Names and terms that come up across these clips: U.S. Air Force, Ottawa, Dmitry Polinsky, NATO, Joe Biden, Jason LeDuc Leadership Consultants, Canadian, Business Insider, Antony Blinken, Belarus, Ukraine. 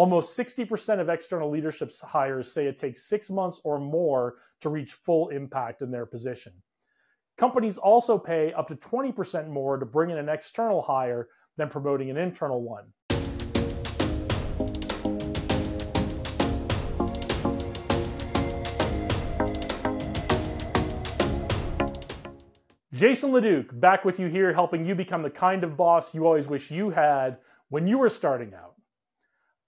Almost 60% of external leadership hires say it takes 6 months or more to reach full impact in their position. Companies also pay up to 20% more to bring in an external hire than promoting an internal one. Jason LeDuc, back with you here, helping you become the kind of boss you always wish you had when you were starting out.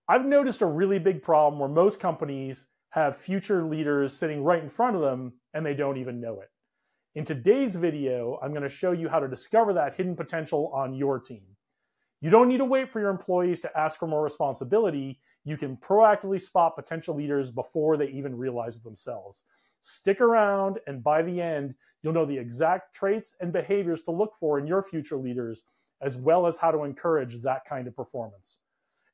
I've noticed a really big problem where most companies have future leaders sitting right in front of them and they don't even know it. In today's video, I'm going to show you how to discover that hidden potential on your team. You don't need to wait for your employees to ask for more responsibility. You can proactively spot potential leaders before they even realize it themselves. Stick around, and by the end, you'll know the exact traits and behaviors to look for in your future leaders, as well as how to encourage that kind of performance.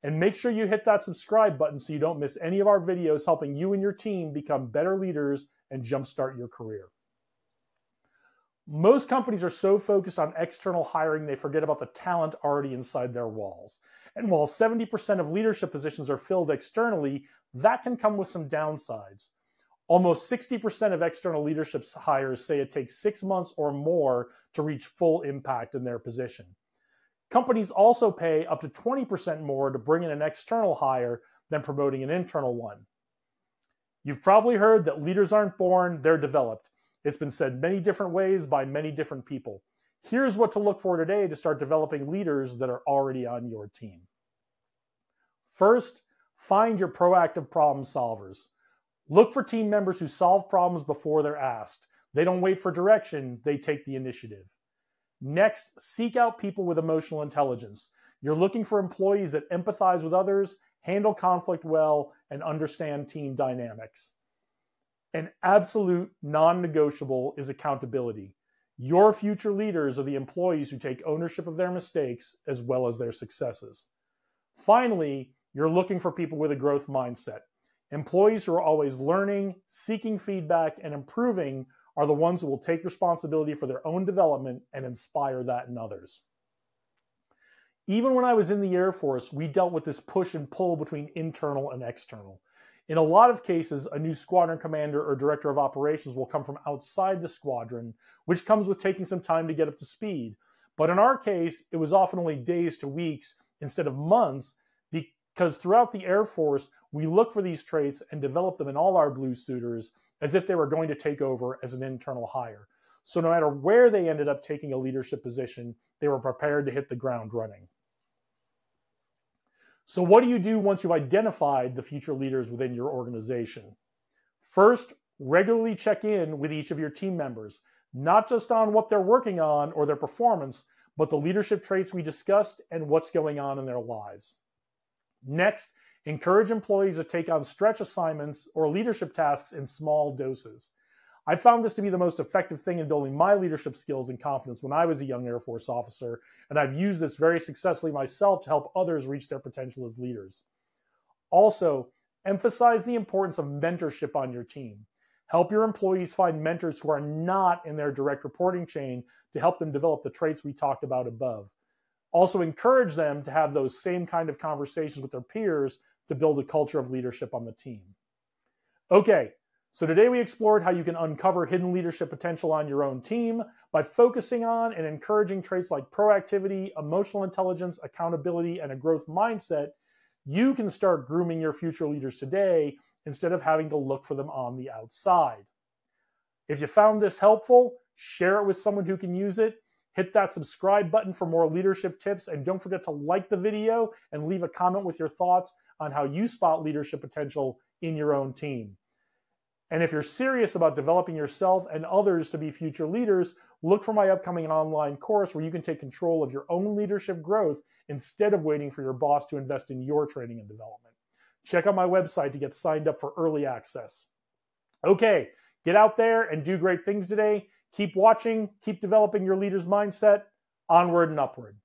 And make sure you hit that subscribe button so you don't miss any of our videos helping you and your team become better leaders and jumpstart your career. Most companies are so focused on external hiring, they forget about the talent already inside their walls. And while 70% of leadership positions are filled externally, that can come with some downsides. Almost 60% of external leadership hires say it takes 6 months or more to reach full impact in their position. Companies also pay up to 20% more to bring in an external hire than promoting an internal one. You've probably heard that leaders aren't born, they're developed. It's been said many different ways by many different people. Here's what to look for today to start developing leaders that are already on your team. First, find your proactive problem solvers. Look for team members who solve problems before they're asked. They don't wait for direction, they take the initiative. Next, seek out people with emotional intelligence. You're looking for employees that empathize with others, handle conflict well, and understand team dynamics. An absolute non-negotiable is accountability. Your future leaders are the employees who take ownership of their mistakes as well as their successes. Finally, you're looking for people with a growth mindset. Employees who are always learning, seeking feedback, and improving are the ones who will take responsibility for their own development and inspire that in others. Even when I was in the Air Force, we dealt with this push and pull between internal and external. In a lot of cases, a new squadron commander or director of operations will come from outside the squadron, which comes with taking some time to get up to speed. But in our case, it was often only days to weeks instead of months, because throughout the Air Force, we look for these traits and develop them in all our blue suiters as if they were going to take over as an internal hire. So no matter where they ended up taking a leadership position, they were prepared to hit the ground running. So what do you do once you've identified the future leaders within your organization? First, regularly check in with each of your team members, not just on what they're working on or their performance, but the leadership traits we discussed and what's going on in their lives. Next, encourage employees to take on stretch assignments or leadership tasks in small doses. I found this to be the most effective thing in building my leadership skills and confidence when I was a young Air Force officer, and I've used this very successfully myself to help others reach their potential as leaders. Also, emphasize the importance of mentorship on your team. Help your employees find mentors who are not in their direct reporting chain to help them develop the traits we talked about above. Also, encourage them to have those same kind of conversations with their peers to build a culture of leadership on the team. Okay. So today we explored how you can uncover hidden leadership potential on your own team by focusing on and encouraging traits like proactivity, emotional intelligence, accountability, and a growth mindset. You can start grooming your future leaders today instead of having to look for them on the outside. If you found this helpful, share it with someone who can use it. Hit that subscribe button for more leadership tips, and don't forget to like the video and leave a comment with your thoughts on how you spot leadership potential in your own team. And if you're serious about developing yourself and others to be future leaders, look for my upcoming online course where you can take control of your own leadership growth instead of waiting for your boss to invest in your training and development. Check out my website to get signed up for early access. Okay, get out there and do great things today. Keep watching, keep developing your leader's mindset. Onward and upward.